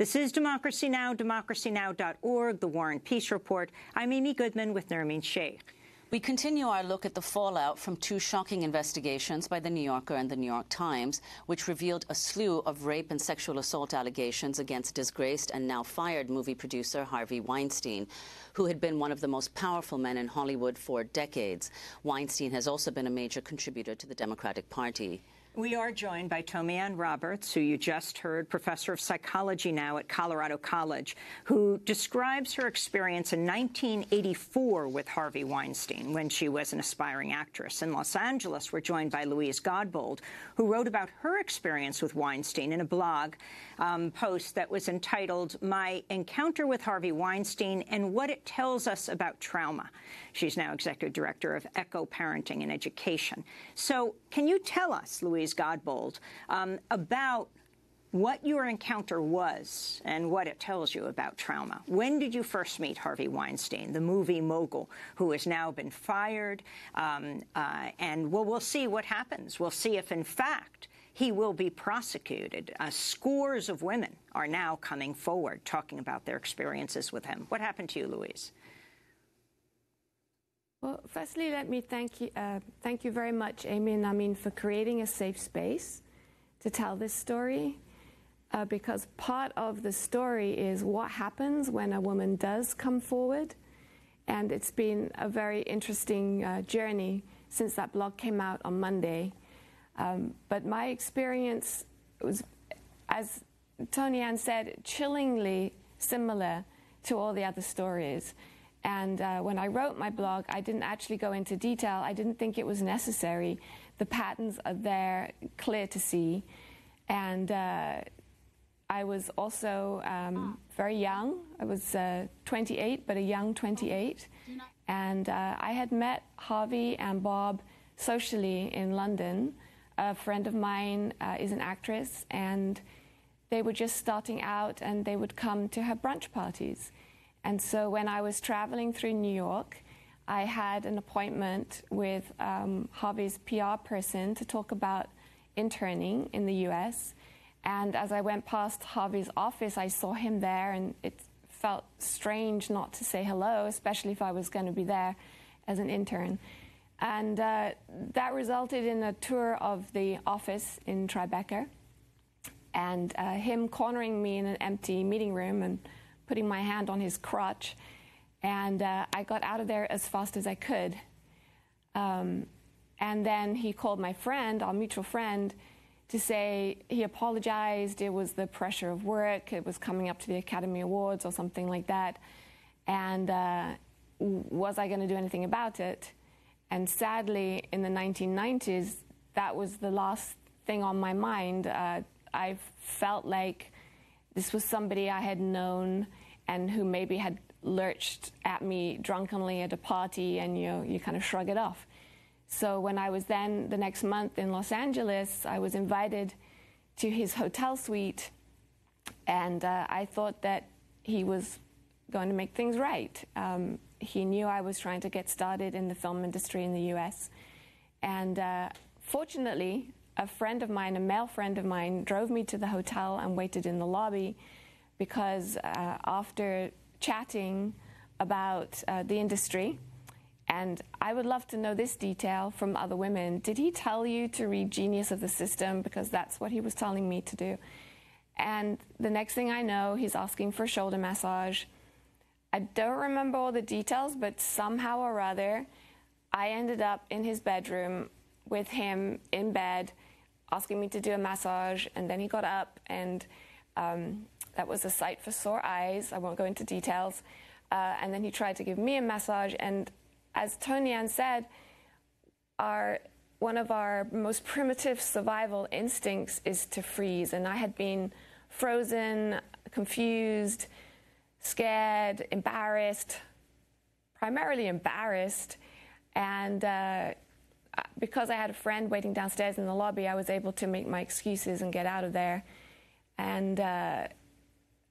This is Democracy Now!, democracynow.org, The War and Peace Report. I'm Amy Goodman with Nermeen Sheikh. We continue our look at the fallout from two shocking investigations by The New Yorker and The New York Times, which revealed a slew of rape and sexual assault allegations against disgraced and now fired movie producer Harvey Weinstein, who had been one of the most powerful men in Hollywood for decades. Weinstein has also been a major contributor to the Democratic Party. We are joined by Tomi-Ann Roberts, who you just heard, professor of psychology now at Colorado College, who describes her experience in 1984 with Harvey Weinstein when she was an aspiring actress. In Los Angeles, we're joined by Louise Godbold, who wrote about her experience with Weinstein in a blog post that was entitled "My Encounter with Harvey Weinstein and What It Tells Us About Trauma." She's now executive director of Echo Parenting and Education. So can you tell us, Louise Godbold, about what your encounter was and what it tells you about trauma? When did you first meet Harvey Weinstein, the movie mogul who has now been fired? And we'll see what happens. We'll see if, in fact, he will be prosecuted. Scores of women are now coming forward talking about their experiences with him. What happened to you, Louise? Well, firstly, let me thank you very much, Amy and Amin, for creating a safe space to tell this story, because part of the story is what happens when a woman does come forward, and it's been a very interesting journey since that blog came out on Monday. But my experience was, as Tomi-Ann said, chillingly similar to all the other stories. And when I wrote my blog, I didn't actually go into detail. I didn't think it was necessary. The patterns are there, clear to see. And I was also very young. I was 28, but a young 28. And I had met Harvey and Bob socially in London. A friend of mine is an actress, and they were just starting out, and they would come to her brunch parties. And so when I was traveling through New York, I had an appointment with Harvey's PR person to talk about interning in the US. And as I went past Harvey's office, I saw him there, and it felt strange not to say hello, especially if I was going to be there as an intern. And that resulted in a tour of the office in Tribeca, and him cornering me in an empty meeting room and putting my hand on his crotch, and I got out of there as fast as I could. And then he called my friend, our mutual friend, to say he apologized. It was the pressure of work. It was coming up to the Academy Awards or something like that. And was I going to do anything about it? And sadly, in the 1990s, that was the last thing on my mind. I felt like this was somebody I had known and who maybe had lurched at me drunkenly at a party, and you kind of shrug it off. So when I was then the next month in Los Angeles, I was invited to his hotel suite, and I thought that he was going to make things right. He knew I was trying to get started in the film industry in the US, and fortunately, a friend of mine, a male friend of mine, drove me to the hotel and waited in the lobby, because after chatting about the industry, and I would love to know this detail from other women, did he tell you to read Genius of the System? Because that's what he was telling me to do. And the next thing I know, he's asking for a shoulder massage. I don't remember all the details, but somehow or other, I ended up in his bedroom with him in bed, asking me to do a massage, and then he got up, and that was a sight for sore eyes. I won't go into details. And then he tried to give me a massage, and as Tomi-Ann said, one of our most primitive survival instincts is to freeze, and I had been frozen, confused, scared, embarrassed, primarily embarrassed, and because I had a friend waiting downstairs in the lobby, I was able to make my excuses and get out of there, and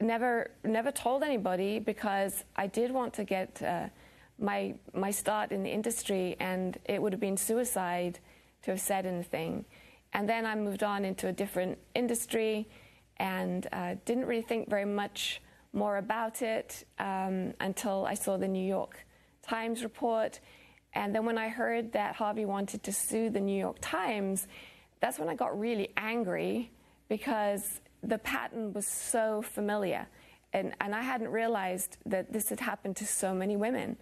never told anybody, because I did want to get my start in the industry, and it would have been suicide to have said anything. And then I moved on into a different industry, and didn't really think very much more about it until I saw the New York Times report. And then when I heard that Harvey wanted to sue the New York Times, that's when I got really angry, because the pattern was so familiar. And I hadn't realized that this had happened to so many women.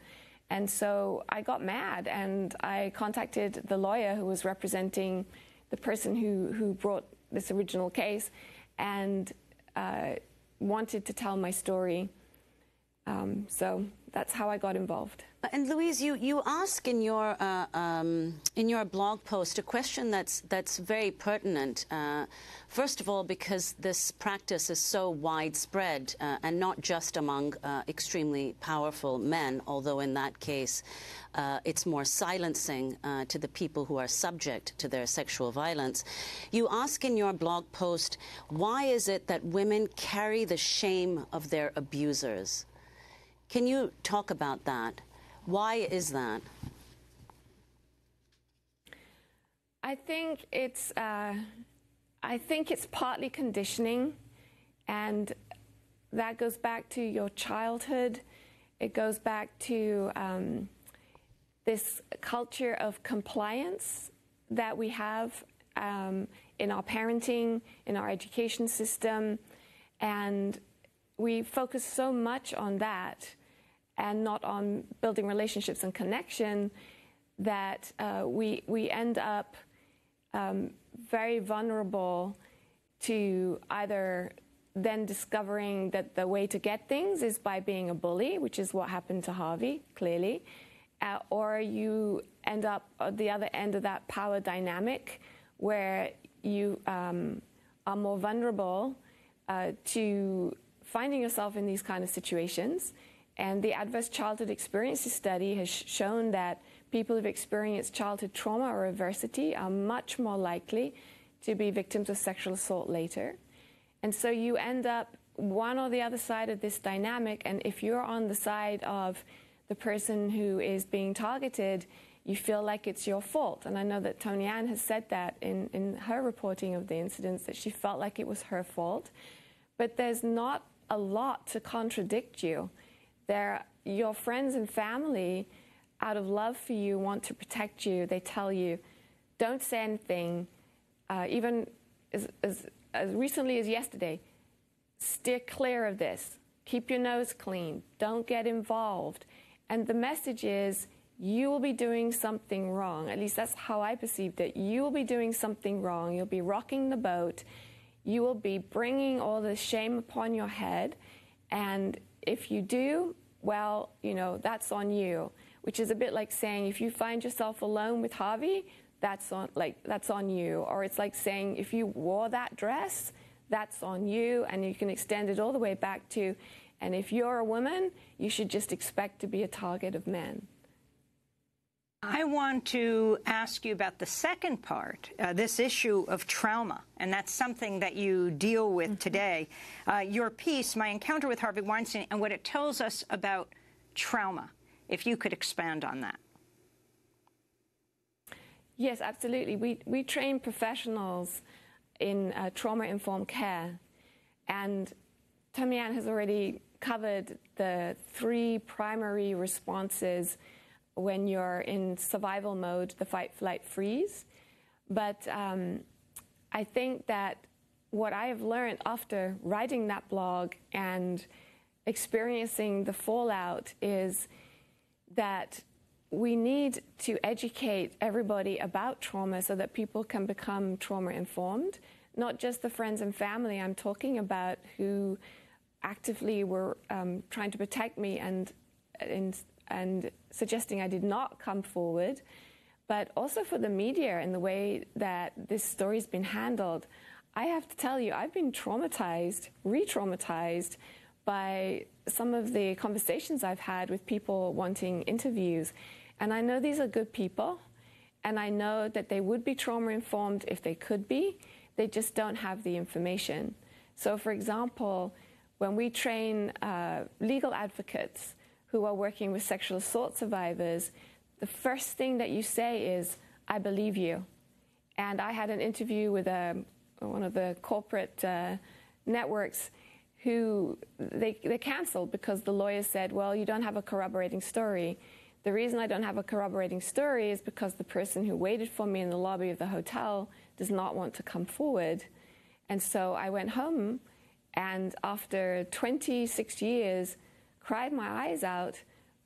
And so I got mad, and I contacted the lawyer who was representing the person who brought this original case, and wanted to tell my story. So that's how I got involved. And Louise, you ask in your blog post a question that's very pertinent. First of all, because this practice is so widespread and not just among extremely powerful men, although in that case it's more silencing to the people who are subject to their sexual violence. You ask in your blog post, why is it that women carry the shame of their abusers? Can you talk about that? Why is that? I think it's partly conditioning, and that goes back to your childhood. It goes back to this culture of compliance that we have in our parenting, in our education system, and we focus so much on that and not on building relationships and connection, that we end up very vulnerable to either then discovering that the way to get things is by being a bully, which is what happened to Harvey, clearly, or you end up at the other end of that power dynamic where you are more vulnerable to finding yourself in these kind of situations. And the Adverse Childhood Experiences study has shown that people who've experienced childhood trauma or adversity are much more likely to be victims of sexual assault later. And so you end up one or the other side of this dynamic, and if you're on the side of the person who is being targeted, you feel like it's your fault. And I know that Tomi-Ann has said that in her reporting of the incidents, that she felt like it was her fault. But there's not a lot to contradict you. Your friends and family, out of love for you, want to protect you. They tell you, don't say anything. Even as recently as yesterday, steer clear of this. Keep your nose clean. Don't get involved. And the message is, you will be doing something wrong. At least that's how I perceived it. You will be doing something wrong. You'll be rocking the boat. You will be bringing all the shame upon your head. And if you do, well, you know, that's on you, which is a bit like saying if you find yourself alone with Harvey, that's on you. Or it's like saying if you wore that dress, that's on you, and you can extend it all the way back to, and if you're a woman, you should just expect to be a target of men. I want to ask you about the second part, this issue of trauma, and that's something that you deal with today. Your piece, My Encounter with Harvey Weinstein, and what it tells us about trauma, if you could expand on that. Yes, absolutely. We train professionals in trauma-informed care, and Tomi-Ann has already covered the three primary responses when you're in survival mode, the fight, flight, freeze. But I think that what I have learned after writing that blog and experiencing the fallout is that we need to educate everybody about trauma so that people can become trauma-informed, not just the friends and family I'm talking about who actively were trying to protect me and suggesting I did not come forward, but also for the media and the way that this story's been handled. I have to tell you, I've been traumatized, re-traumatized by some of the conversations I've had with people wanting interviews. And I know these are good people, and I know that they would be trauma-informed if they could be. They just don't have the information. So, for example, when we train legal advocates who are working with sexual assault survivors, the first thing that you say is, I believe you. And I had an interview with one of the corporate networks who they canceled because the lawyers said, well, you don't have a corroborating story. The reason I don't have a corroborating story is because the person who waited for me in the lobby of the hotel does not want to come forward. And so I went home and after 26 years, cried my eyes out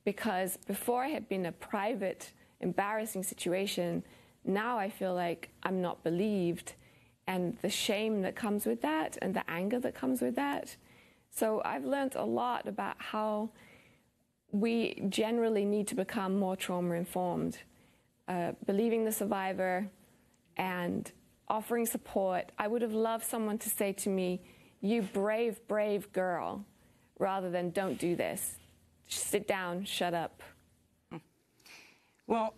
because before I had been a private, embarrassing situation, now I feel like I'm not believed and the shame that comes with that and the anger that comes with that. So I've learned a lot about how we generally need to become more trauma-informed, believing the survivor and offering support. I would have loved someone to say to me, you brave, brave girl, rather than don't do this. Just sit down, shut up. Well,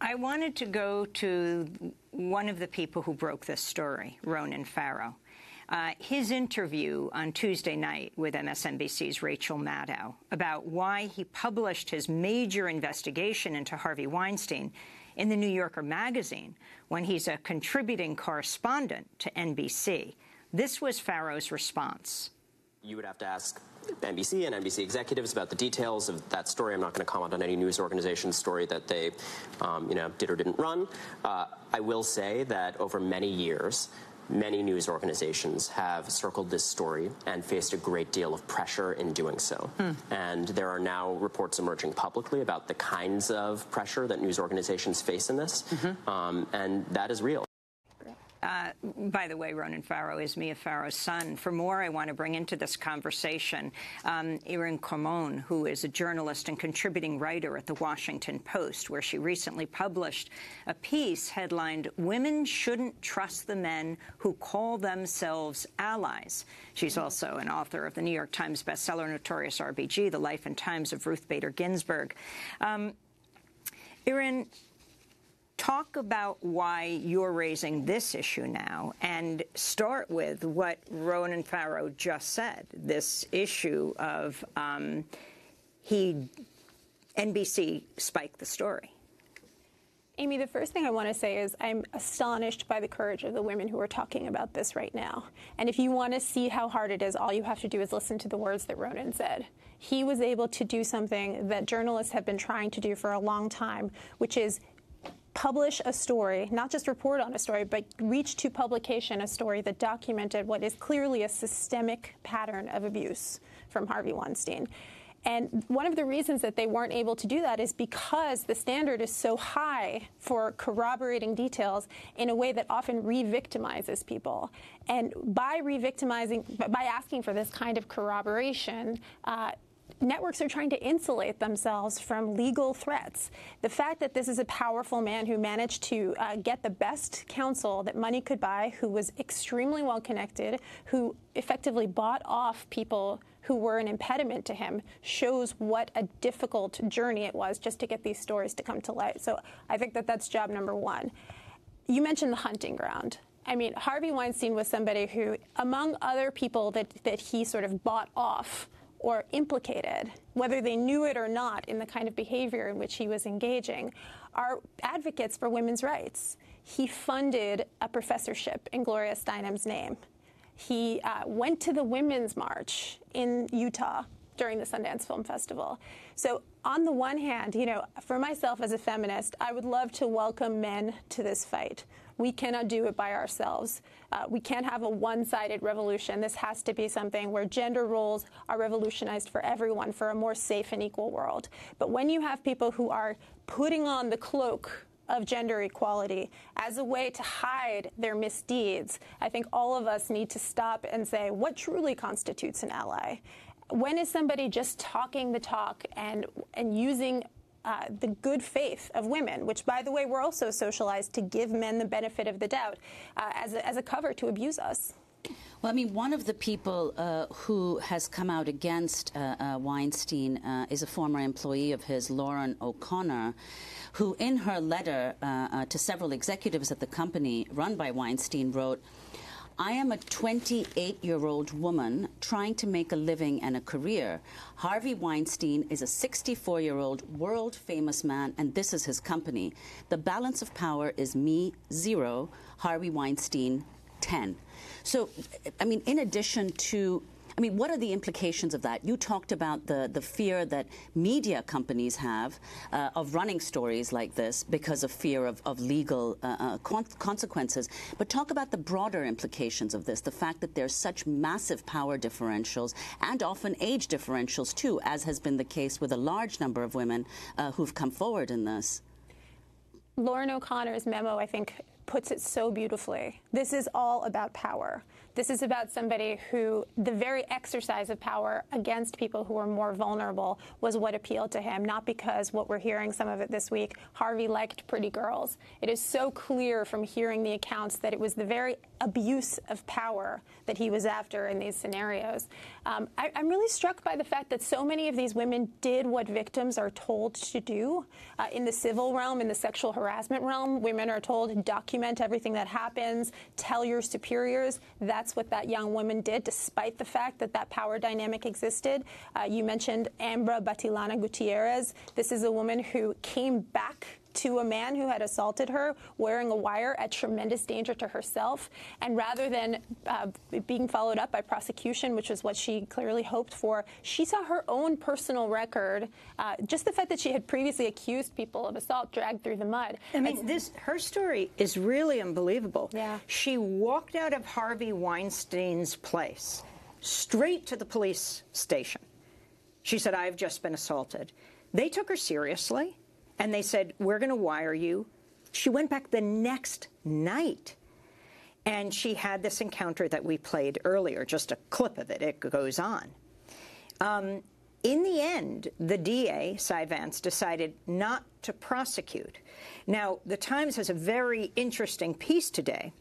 I wanted to go to one of the people who broke this story, Ronan Farrow. His interview on Tuesday night with MSNBC's Rachel Maddow about why he published his major investigation into Harvey Weinstein in The New Yorker magazine when he's a contributing correspondent to NBC. This was Farrow's response. You would have to ask NBC and NBC executives about the details of that story. I'm not going to comment on any news organization's story that they, did or didn't run. I will say that over many years, many news organizations have circled this story and faced a great deal of pressure in doing so. And there are now reports emerging publicly about the kinds of pressure that news organizations face in this, and that is real. By the way, Ronan Farrow is Mia Farrow's son. For more, I want to bring into this conversation Irin Carmon, who is a journalist and contributing writer at The Washington Post, where she recently published a piece headlined, "Women Shouldn't Trust the Men Who Call Themselves Allies." She's also an author of the New York Times bestseller, Notorious RBG, The Life and Times of Ruth Bader Ginsburg. Irin, talk about why you're raising this issue now, and start with what Ronan Farrow just said, this issue of NBC spiked the story. Amy, the first thing I want to say is I'm astonished by the courage of the women who are talking about this right now. And if you want to see how hard it is, all you have to do is listen to the words that Ronan said. He was able to do something that journalists have been trying to do for a long time, which is publish a story, not just report on a story, but reach to publication a story that documented what is clearly a systemic pattern of abuse from Harvey Weinstein. And one of the reasons that they weren't able to do that is because the standard is so high for corroborating details in a way that often re-victimizes people. And by asking for this kind of corroboration, networks are trying to insulate themselves from legal threats. The fact that this is a powerful man who managed to get the best counsel that money could buy, who was extremely well-connected, who effectively bought off people who were an impediment to him, shows what a difficult journey it was just to get these stories to come to light. So I think that that's job number one. You mentioned the hunting ground. I mean, Harvey Weinstein was somebody who, among other people that he sort of bought off or implicated, whether they knew it or not, in the kind of behavior in which he was engaging, are advocates for women's rights. He funded a professorship in Gloria Steinem's name. He went to the Women's March in Utah during the Sundance Film Festival. So on the one hand, for myself as a feminist, I would love to welcome men to this fight. We cannot do it by ourselves. We can't have a one-sided revolution. This has to be something where gender roles are revolutionized for everyone for a more safe and equal world. But when you have people who are putting on the cloak of gender equality as a way to hide their misdeeds, I think all of us need to stop and say, what truly constitutes an ally? When is somebody just talking the talk and using the good faith of women, which, by the way, we're also socialized to give men the benefit of the doubt as a cover to abuse us? Well, I mean, one of the people who has come out against Weinstein is a former employee of his, Lauren O'Connor, who in her letter to several executives at the company run by Weinstein wrote, "I am a 28-year-old woman trying to make a living and a career. Harvey Weinstein is a 64-year-old world-famous man, and this is his company. The balance of power is me, 0, Harvey Weinstein, 10. So, I mean, in addition to, I mean, what are the implications of that? You talked about the fear that media companies have of running stories like this because of fear of legal consequences. But talk about the broader implications of this, the fact that there's such massive power differentials and often age differentials, too, as has been the case with a large number of women who've come forward in this. Lauren O'Connor's memo, I think, puts it so beautifully. This is all about power. This is about somebody who the very exercise of power against people who are more vulnerable was what appealed to him, not because what we're hearing some of it this week, Harvey liked pretty girls. It is so clear from hearing the accounts that it was the very abuse of power that he was after in these scenarios. I'm really struck by the fact that so many of these women did what victims are told to do. In the civil realm, in the sexual harassment realm, women are told, document everything that happens, tell your superiors. That's what that young woman did, despite the fact that that power dynamic existed. You mentioned Ambra Battilana Gutierrez. This is a woman who came back to a man who had assaulted her, wearing a wire at tremendous danger to herself. And rather than being followed up by prosecution, which was what she clearly hoped for, she saw her own personal record, just the fact that she had previously accused people of assault, dragged through the mud. I mean, her story is really unbelievable. Yeah. She walked out of Harvey Weinstein's place, straight to the police station. She said, I've just been assaulted. They took her seriously. And they said, we're going to wire you. She went back the next night, and she had this encounter that we played earlier, just a clip of it. It goes on. In the end, the DA, Cy Vance, decided not to prosecute. Now, The Times has a very interesting piece today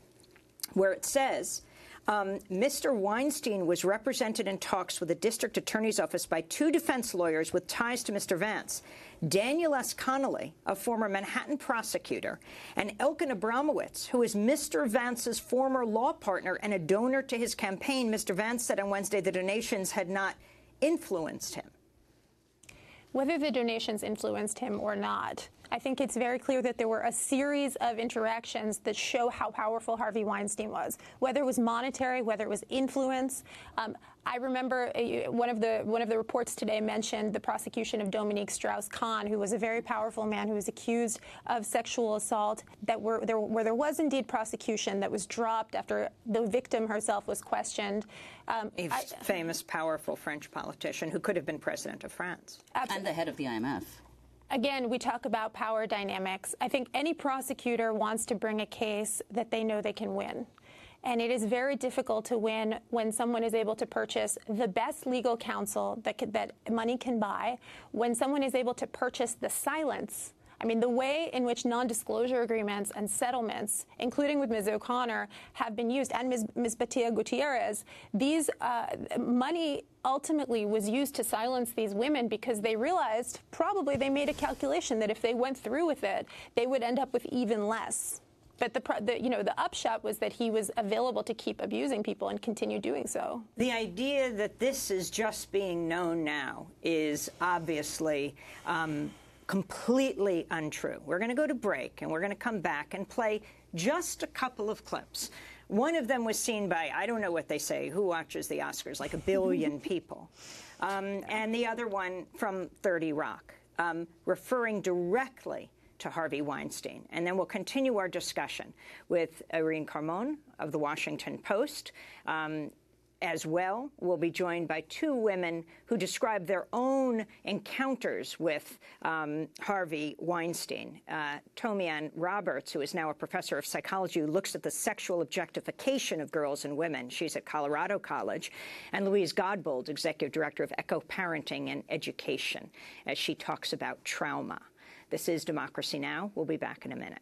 where it says, Mr. Weinstein was represented in talks with the district attorney's office by two defense lawyers with ties to Mr. Vance, Daniel S. Connolly, a former Manhattan prosecutor, and Elkan Abramowitz, who is Mr. Vance's former law partner and a donor to his campaign. Mr. Vance said on Wednesday the donations had not influenced him. Whether the donations influenced him or not, I think it's very clear that there were a series of interactions that show how powerful Harvey Weinstein was, whether it was monetary, whether it was influence. I remember one of the reports today mentioned the prosecution of Dominique Strauss-Kahn, who was a very powerful man who was accused of sexual assault, where there was indeed prosecution that was dropped after the victim herself was questioned. Famous, powerful French politician who could have been president of France. Absolutely. And the head of the IMF. Again, we talk about power dynamics. I think any prosecutor wants to bring a case that they know they can win. And it is very difficult to win when someone is able to purchase the best legal counsel that money can buy, when someone is able to purchase the silence. I mean, the way in which non-disclosure agreements and settlements, including with Ms. O'Connor, have been used, and Ms. Battilana Gutierrez, these money ultimately was used to silence these women because they realized, probably they made a calculation that if they went through with it, they would end up with even less. But the upshot was that he was available to keep abusing people and continue doing so. The idea that this is just being known now is obviously completely untrue. We're going to go to break, and we're going to come back and play just a couple of clips. One of them was seen by, I don't know what they say, who watches the Oscars, like a billion people. And the other one from 30 Rock, referring directly to Harvey Weinstein. And then we'll continue our discussion with Irin Carmon of The Washington Post. As well, we'll be joined by two women who describe their own encounters with Harvey Weinstein. Tomi-Ann Roberts, who is now a professor of psychology, who looks at the sexual objectification of girls and women. She's at Colorado College. And Louise Godbold, executive director of Echo Parenting and Education, as she talks about trauma. This is Democracy Now! We'll be back in a minute.